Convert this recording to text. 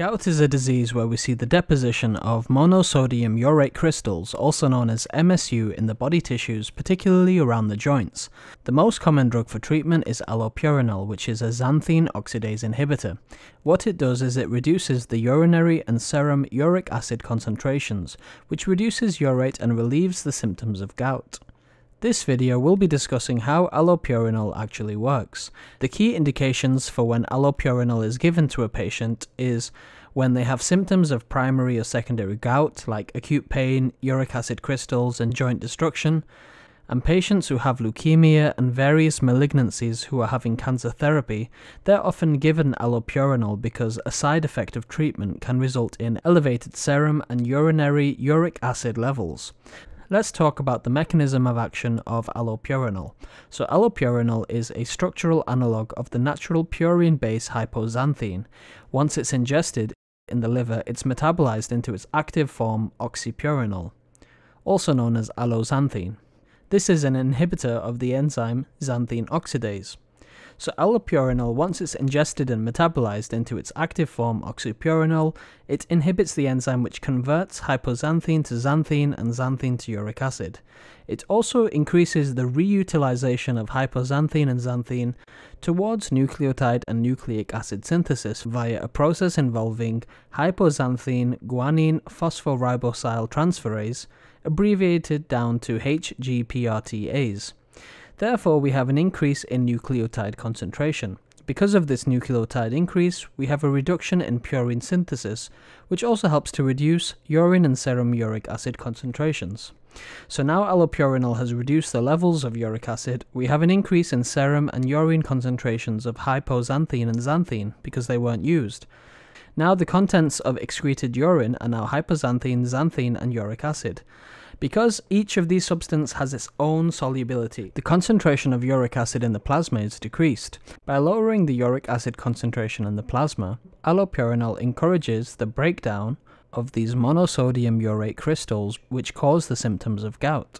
Gout is a disease where we see the deposition of monosodium urate crystals, also known as MSU, in the body tissues, particularly around the joints. The most common drug for treatment is allopurinol, which is a xanthine oxidase inhibitor. What it does is it reduces the urinary and serum uric acid concentrations, which reduces urate and relieves the symptoms of gout. This video will be discussing how allopurinol actually works. The key indications for when allopurinol is given to a patient is when they have symptoms of primary or secondary gout, like acute pain, uric acid crystals and joint destruction, and patients who have leukemia and various malignancies who are having cancer therapy, they're often given allopurinol because a side effect of treatment can result in elevated serum and urinary uric acid levels. Let's talk about the mechanism of action of allopurinol. So allopurinol is a structural analogue of the natural purine base hypoxanthine. Once it's ingested in the liver, it's metabolized into its active form oxypurinol, also known as alloxanthine. This is an inhibitor of the enzyme xanthine oxidase. So allopurinol, once it's ingested and metabolized into its active form oxypurinol, it inhibits the enzyme which converts hypoxanthine to xanthine and xanthine to uric acid. It also increases the reutilization of hypoxanthine and xanthine towards nucleotide and nucleic acid synthesis via a process involving hypoxanthine-guanine-phosphoribosyl transferase, abbreviated down to HGPRTAs. Therefore, we have an increase in nucleotide concentration. Because of this nucleotide increase, we have a reduction in purine synthesis, which also helps to reduce urine and serum uric acid concentrations. So now allopurinol has reduced the levels of uric acid, we have an increase in serum and urine concentrations of hypoxanthine and xanthine because they weren't used. Now the contents of excreted urine are now hypoxanthine, xanthine and uric acid. Because each of these substances has its own solubility, the concentration of uric acid in the plasma is decreased. By lowering the uric acid concentration in the plasma, allopurinol encourages the breakdown of these monosodium urate crystals which cause the symptoms of gout.